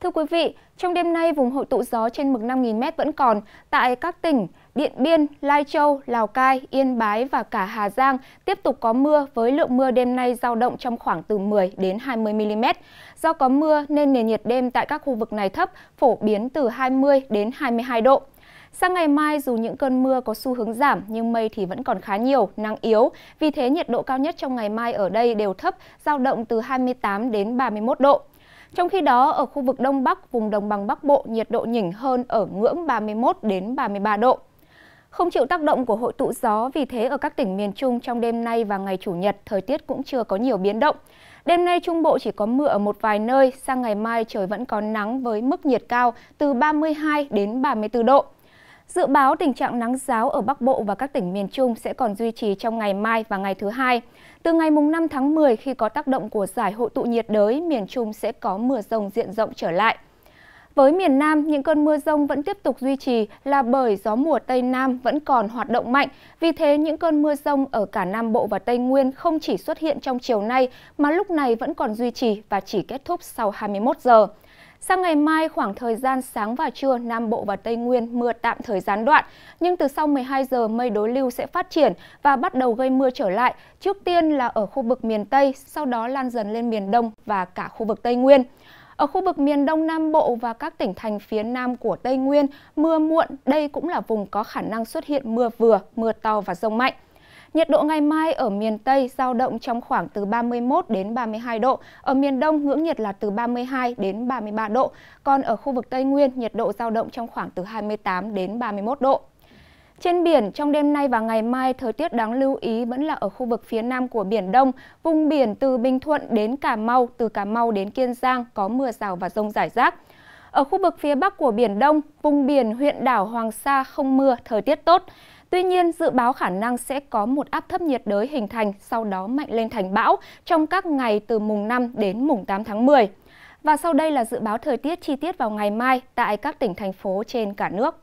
Thưa quý vị, trong đêm nay vùng hội tụ gió trên mực 5.000m vẫn còn tại các tỉnh Điện Biên, Lai Châu, Lào Cai, Yên Bái và cả Hà Giang tiếp tục có mưa với lượng mưa đêm nay dao động trong khoảng từ 10 đến 20mm. Do có mưa nên nền nhiệt đêm tại các khu vực này thấp, phổ biến từ 20 đến 22 độ. Sang ngày mai, dù những cơn mưa có xu hướng giảm nhưng mây thì vẫn còn khá nhiều, nắng yếu. Vì thế nhiệt độ cao nhất trong ngày mai ở đây đều thấp, dao động từ 28 đến 31 độ. Trong khi đó, ở khu vực Đông Bắc, vùng đồng bằng Bắc Bộ, nhiệt độ nhỉnh hơn ở ngưỡng 31 đến 33 độ. Không chịu tác động của hội tụ gió, vì thế ở các tỉnh miền Trung trong đêm nay và ngày Chủ nhật, thời tiết cũng chưa có nhiều biến động. Đêm nay Trung Bộ chỉ có mưa ở một vài nơi, sang ngày mai trời vẫn có nắng với mức nhiệt cao từ 32 đến 34 độ. Dự báo tình trạng nắng ráo ở Bắc Bộ và các tỉnh miền Trung sẽ còn duy trì trong ngày mai và ngày thứ Hai. Từ ngày mùng 5 tháng 10, khi có tác động của giải hội tụ nhiệt đới, miền Trung sẽ có mưa rông diện rộng trở lại. Với miền Nam, những cơn mưa rông vẫn tiếp tục duy trì là bởi gió mùa Tây Nam vẫn còn hoạt động mạnh. Vì thế, những cơn mưa rông ở cả Nam Bộ và Tây Nguyên không chỉ xuất hiện trong chiều nay, mà lúc này vẫn còn duy trì và chỉ kết thúc sau 21 giờ. Sang ngày mai, khoảng thời gian sáng và trưa, Nam Bộ và Tây Nguyên mưa tạm thời gián đoạn. Nhưng từ sau 12 giờ, mây đối lưu sẽ phát triển và bắt đầu gây mưa trở lại. Trước tiên là ở khu vực miền Tây, sau đó lan dần lên miền Đông và cả khu vực Tây Nguyên. Ở khu vực miền Đông Nam Bộ và các tỉnh thành phía Nam của Tây Nguyên, mưa muộn, đây cũng là vùng có khả năng xuất hiện mưa vừa, mưa to và dông mạnh. Nhiệt độ ngày mai ở miền Tây dao động trong khoảng từ 31 đến 32 độ, ở miền Đông ngưỡng nhiệt là từ 32 đến 33 độ, còn ở khu vực Tây Nguyên nhiệt độ dao động trong khoảng từ 28 đến 31 độ. Trên biển, trong đêm nay và ngày mai, thời tiết đáng lưu ý vẫn là ở khu vực phía Nam của Biển Đông, vùng biển từ Bình Thuận đến Cà Mau, từ Cà Mau đến Kiên Giang có mưa rào và dông rải rác. Ở khu vực phía Bắc của Biển Đông, vùng biển huyện đảo Hoàng Sa không mưa, thời tiết tốt. Tuy nhiên, dự báo khả năng sẽ có một áp thấp nhiệt đới hình thành, sau đó mạnh lên thành bão trong các ngày từ mùng 5 đến mùng 8 tháng 10. Và sau đây là dự báo thời tiết chi tiết vào ngày mai tại các tỉnh, thành phố trên cả nước.